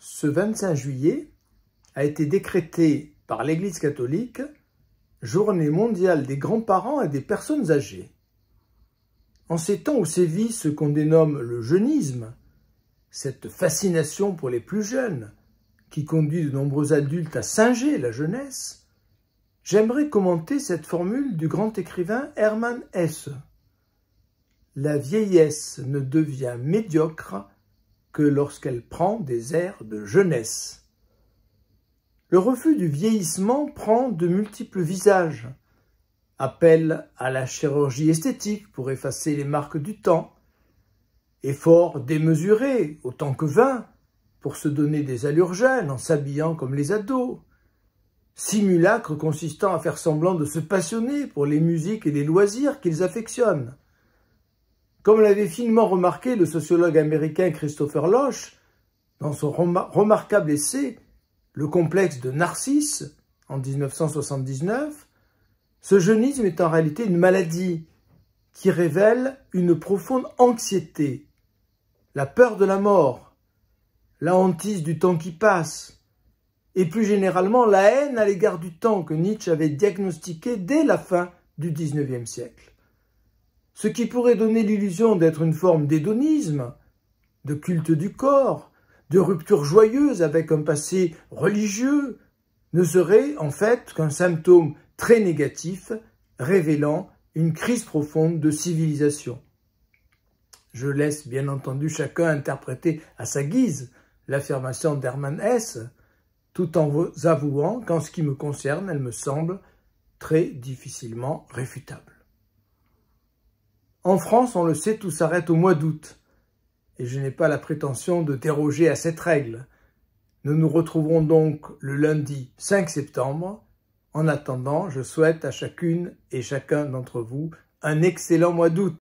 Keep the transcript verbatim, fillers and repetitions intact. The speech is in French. Ce vingt-cinq juillet a été décrété par l'Église catholique Journée mondiale des grands-parents et des personnes âgées. En ces temps où sévit ce qu'on dénomme le jeunisme, cette fascination pour les plus jeunes, qui conduit de nombreux adultes à singer la jeunesse, j'aimerais commenter cette formule du grand écrivain Hermann Hesse. La vieillesse ne devient médiocre que lorsqu'elle prend des airs de jeunesse. Le refus du vieillissement prend de multiples visages. Appel à la chirurgie esthétique pour effacer les marques du temps, effort démesuré, autant que vain, pour se donner des allures jeunes en s'habillant comme les ados, simulacre consistant à faire semblant de se passionner pour les musiques et les loisirs qu'ils affectionnent. Comme l'avait finement remarqué le sociologue américain Christopher Loesch dans son remar- remarquable essai « Le complexe de Narcisse » en mille neuf cent soixante-dix-neuf, ce jeunisme est en réalité une maladie qui révèle une profonde anxiété, la peur de la mort, la hantise du temps qui passe, et plus généralement la haine à l'égard du temps que Nietzsche avait diagnostiqué dès la fin du dix-neuvième siècle. Ce qui pourrait donner l'illusion d'être une forme d'hédonisme, de culte du corps, de rupture joyeuse avec un passé religieux, ne serait en fait qu'un symptôme très négatif, révélant une crise profonde de civilisation. Je laisse bien entendu chacun interpréter à sa guise l'affirmation d'Hermann Hesse, tout en vous avouant qu'en ce qui me concerne, elle me semble très difficilement réfutable. En France, on le sait, tout s'arrête au mois d'août, et je n'ai pas la prétention de déroger à cette règle. Nous nous retrouverons donc le lundi cinq septembre. En attendant, je souhaite à chacune et chacun d'entre vous un excellent mois d'août.